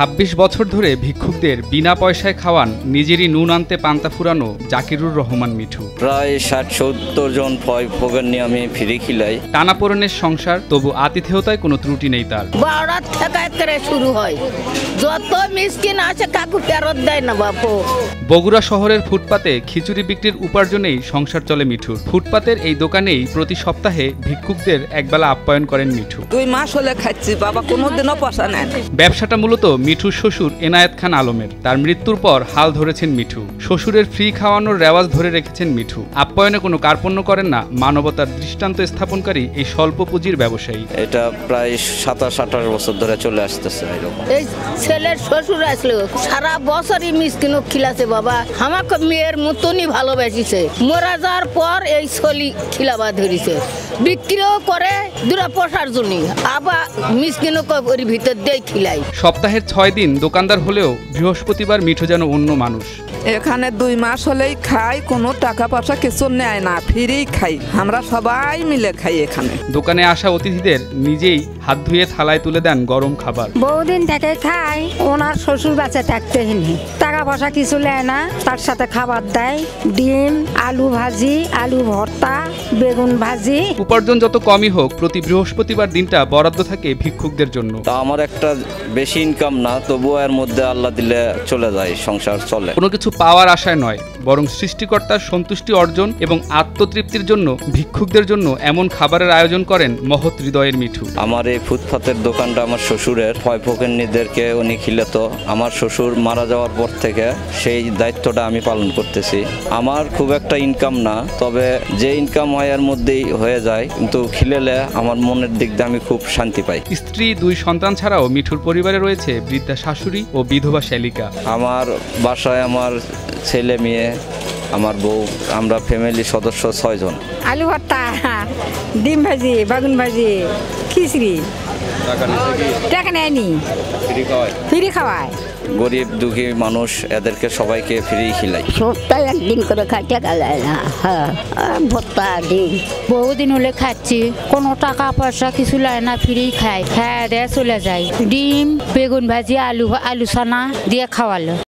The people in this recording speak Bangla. ২৬ বছর ধরে ভিক্ষুকদের বিনা পয়সায় খাওয়ান নিজেরই নুন আনতে পান্তা ফুরানো জাকিরুর রহমান মিঠু। প্রায় ৬০-৭০ জন ফয়ফোগান নিয়ে আমি ফিরে খিলাই। টানাপোড়েনের সংসার, তবু আতিথেয়তায় কোনো ত্রুটি নেই তার। বাড়ার থেকায়েত করে শুরু হয়, যত মিসকিন আছে কাকু ফেরত দেয় না বাপু। বগুড়া শহরের ফুটপাতে খিচুড়ি বিক্রির উপার্জনেই সংসার চলে মিঠুর। ফুটপাতের এই দোকানেই প্রতি সপ্তাহে ভিক্ষুকদের একবেলা আপ্যায়ন করেন মিঠু। ২ মাস হলে খাচ্ছি বাবা, কোনোদিনও পয়সা নেন। ব্যবসাটা মূলত মিঠুর শ্বশুর এনায়েত খান আলমের। তার মৃত্যুর পর হাল ধরেছেন মিঠু। শ্বশুরের ফ্রি খাওয়ানোর রেওয়াজ ধরে রেখেছেন মিঠু। আপ্যায়নে কোনো কার্পণ্য করেন না মানবতার দৃষ্টান্ত স্থাপনকারী এই স্বল্প পুঁজির ব্যবসায়ী। এটা প্রায় ২৭-২৮ বছর ধরে চলে আসতেছে। এই ছেলের শ্বশুর আসলো সারা বছরই মিসকিন খিলাছে বাবা, আমাকে মেয়ের মতনই ভালোবাসিছে। মরা যাওয়ার পর এই ছলি খিলাবা ধরেছে, বিক্রিও করে দুরা পয়সার জন্য, আবার মিসকিনকের ভিতর দিয়ে খিলাই। সপ্তাহের ৬ দিন দোকানদার হলেও বৃহস্পতিবার মিঠু যেন অন্য মানুষ। এখানে ২ মাস হলেই খাই, কোনো টাকা পয়সা কিছু নেয় না, ফ্রিই খাই, আমরা সবাই মিলে খাই। এখানে দোকানে আসা অতিথিদের নিজেই হাত ধুয়ে থালায় তুলে দেন গরম খাবার। বহুদিন থেকে খাই, ওনার শ্বশুর বাচ্চা থাকতেই টাকা পয়সা কিছু নেয় না, তার সাথে খাবার দেয় ডিম, আলু ভাজি, আলু ভর্তা, বেগুন ভাজি। উপার্জন যত কমই হোক, প্রতি বৃহস্পতিবার দিনটা বরাদ্দ থাকে ভিক্ষুকদের জন্য। তা আমার একটা বেশি ইনকাম না, তবুও এর মধ্যে আল্লাহ দিলে চলে যায়, সংসার চলে। কোনো কিছু পাওয়ার আশায় নয়, বরং সৃষ্টিকর্তার সন্তুষ্টি অর্জন এবং আত্মতৃপ্তির জন্য ভিক্ষুকদের জন্য এমন খাবারের আয়োজন করেন মহৎ হৃদয়ের মিঠু। আমার এই ফুটপাতের দোকানটা আমার শ্বশুরের, ফয়ফোকেন্নিদেরকে উনি খিলাত। আমার শ্বশুর মারা যাওয়ার পর থেকে সেই দায়িত্বটা আমি পালন করতেছি। আমার খুব একটা ইনকাম না, তবে যে ইনকাম হয় এর মধ্যেই হয়ে যায়, কিন্তু খিলেলে আমার মনের দিক দিয়ে আমি খুব শান্তি পাই। স্ত্রী, 2 সন্তান ছাড়াও মিঠুর পরিবারে রয়েছে বৃদ্ধা শাশুড়ি ও বিধবা শ্যালিকা। আমার বাসায় আমার ছেলে মেয়ে, আমার বউ, আমরা ফ্যামিলি সদস্য 6 জন। আলু ভর্তা, ডিম ভাজি, বেগুন ভাজি, খিচুড়ি। টাকা নেয়নি, ফ্রি খাওয়ায়। গরিব দুঃখী মানুষ, এদেরকে সবাইকে ফ্রি খিলাই। সপ্তাহে একদিন করে খাই, টাকা লাগে না। ভর্তা ডিম বহুদিন হলে খাচ্ছি, কোনো টাকা পয়সা কিছু লাগে না, ফ্রি খাই, খাওয়া দেয়া চলে যায়। ডিম, বেগুন ভাজি, আলু ছানা দিয়ে খাওয়ালো।